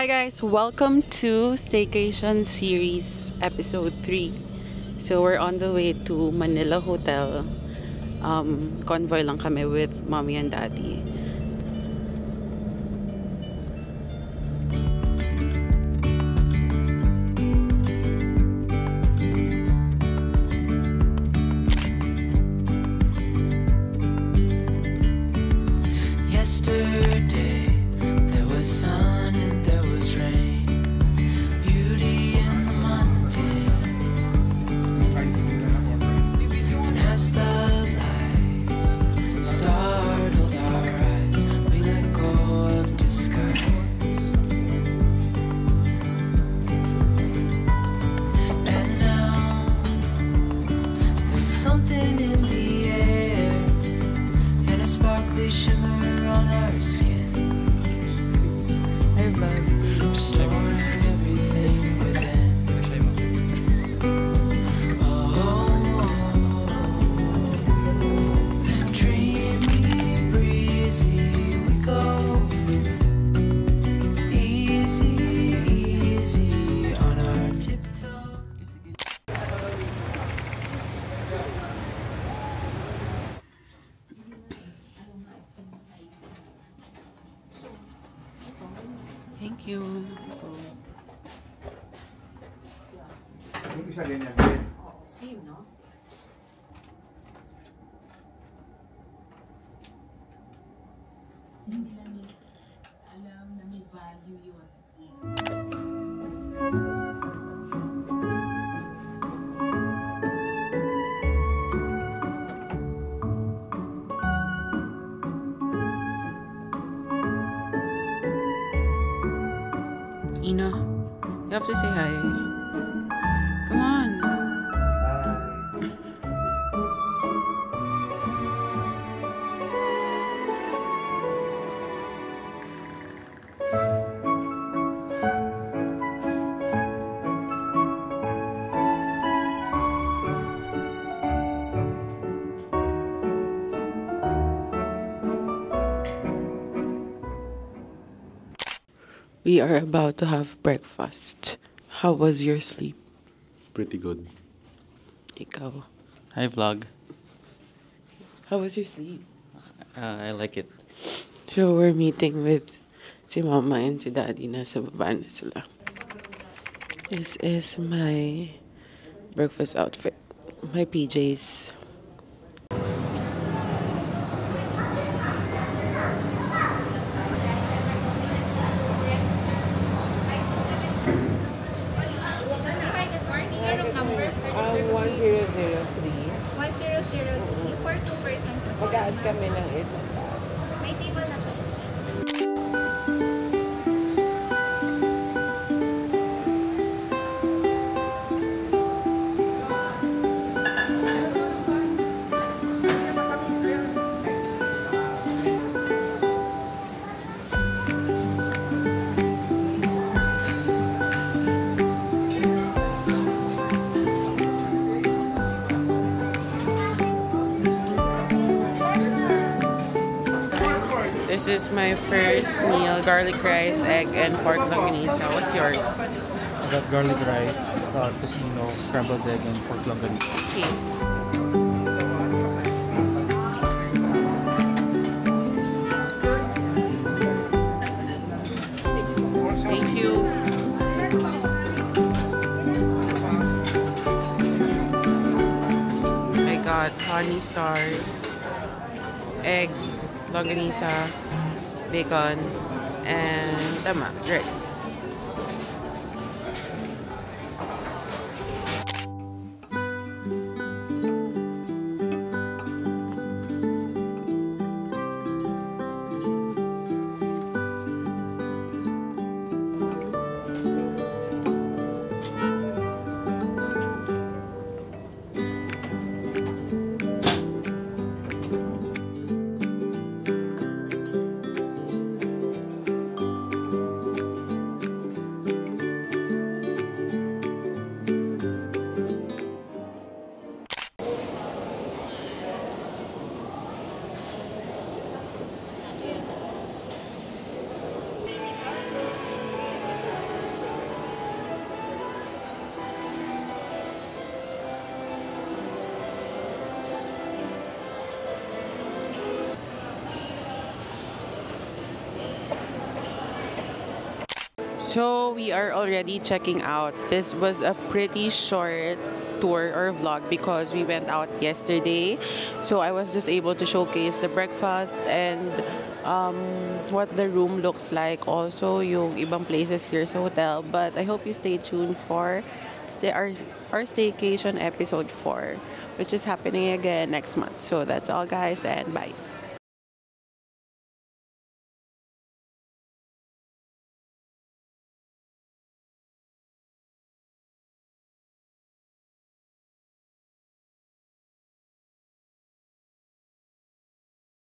Hi guys, welcome to Staycation Series Episode 3. So we're on the way to Manila Hotel. Convoy lang kami with mommy and daddy. Thank you. Yung isa ganyan din. Oo, same, no? Hindi namin alam na may value yun. Ina, you have to say hi. Come on. We are about to have breakfast. How was your sleep? Pretty good. Ikaw. Hi vlog. How was your sleep? I like it. So we're meeting with si mama and si daddy. Nasa baba na sila. This is my breakfast outfit. My PJs. Kami ng isang tao. May table na po. This is my first meal, garlic rice, egg, and pork longanisa. What's yours? I got garlic rice, tocino, scrambled egg, and pork longanisa. Okay. Thank you. I got honey stars, egg, longanisa, bacon, and tama, rice. So we are already checking out. This was a pretty short tour or vlog because we went out yesterday. So I was just able to showcase the breakfast and what the room looks like. Also, yung ibang places here sa hotel. But I hope you stay tuned for our staycation episode 4, which is happening again next month. So that's all, guys, and bye.